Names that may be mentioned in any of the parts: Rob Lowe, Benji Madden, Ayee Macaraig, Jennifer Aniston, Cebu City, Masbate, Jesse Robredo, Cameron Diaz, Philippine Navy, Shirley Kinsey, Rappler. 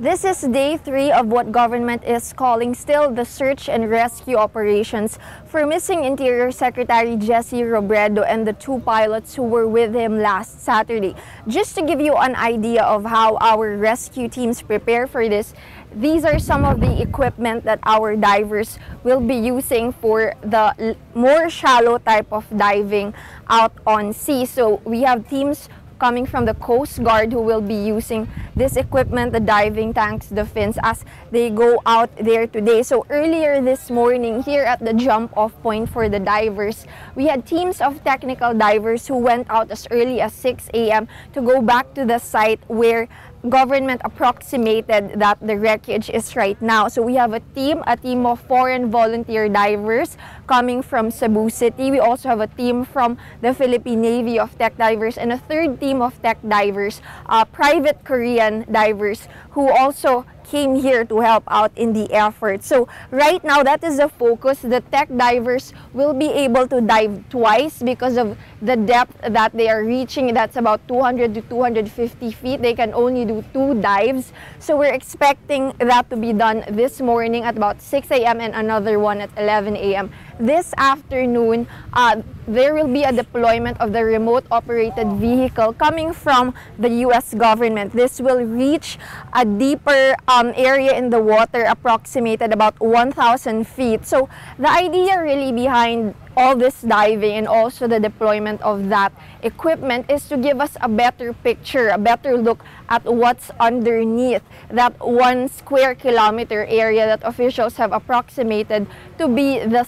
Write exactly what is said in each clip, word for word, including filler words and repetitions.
This is day three of what government is calling still the search and rescue operations for missing Interior Secretary Jesse Robredo and the two pilots who were with him last Saturday. Just to give you an idea of how our rescue teams prepare for this, these are some of the equipment that our divers will be using for the more shallow type of diving out on sea. So we have teams coming from the Coast Guard who will be using this equipment, the diving tanks, the fins, as they go out there today. So earlier this morning here at the jump-off point for the divers, we had teams of technical divers who went out as early as six A M to go back to the site where government approximated that the wreckage is right now. So we have a team, a team of foreign volunteer divers coming from Cebu City. We also have a team from the Philippine Navy of tech divers and a third team of tech divers, uh, private Korean divers who also came here to help out in the effort. So right now, that is the focus. The tech divers will be able to dive twice because of the depth that they are reaching. That's about two hundred to two hundred fifty feet. They can only do two dives. So we're expecting that to be done this morning at about six A M and another one at eleven A M This afternoon, uh, there will be a deployment of the remote-operated vehicle coming from the U S government. This will reach a deeper um, area in the water, approximated about one thousand feet. So the idea really behind all this diving and also the deployment of that equipment is to give us a better picture, a better look at what's underneath that one square kilometer area that officials have approximated to be the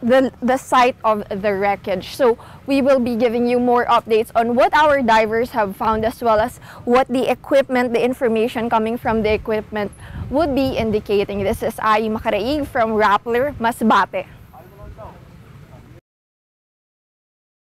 The, the site of the wreckage. So we will be giving you more updates on what our divers have found, as well as what the equipment, the information coming from the equipment would be indicating. This is Ayee Macaraig from Rappler, Masbate.